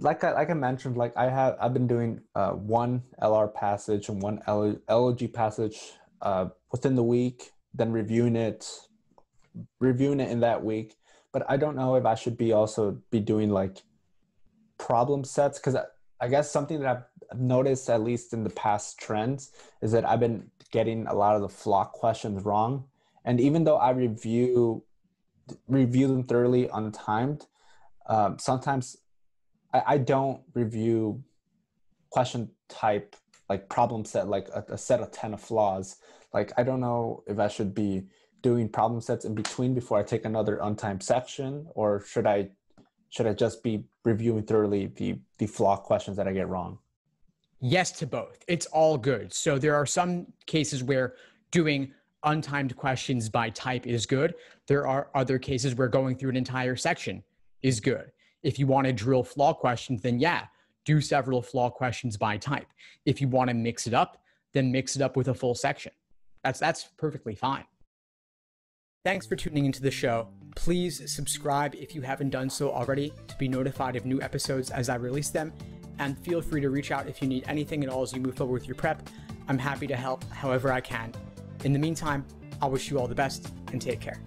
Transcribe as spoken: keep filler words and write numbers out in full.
like I, like I mentioned, like I have, I've been doing uh, one L R passage and one L L G passage uh, within the week, then reviewing it, reviewing it in that week. But I don't know if I should be also be doing like problem sets, because I, I guess something that I've noticed, at least in the past trends, is that I've been getting a lot of the flock questions wrong. And even though I review review them thoroughly untimed, um, sometimes I, I don't review question type, like problem set, like a, a set of ten of flaws. Like, I don't know if I should be doing problem sets in between before I take another untimed section, or should I should I just be reviewing thoroughly the, the flaw questions that I get wrong? Yes to both. It's all good. So there are some cases where doing untimed questions by type is good. There are other cases where going through an entire section is good. If you want to drill flaw questions, then yeah, do several flaw questions by type. If you want to mix it up, then mix it up with a full section. That's, that's perfectly fine. Thanks for tuning into the show. Please subscribe if you haven't done so already to be notified of new episodes as I release them, and feel free to reach out if you need anything at all as you move forward with your prep. I'm happy to help however I can. In the meantime, I wish you all the best and take care.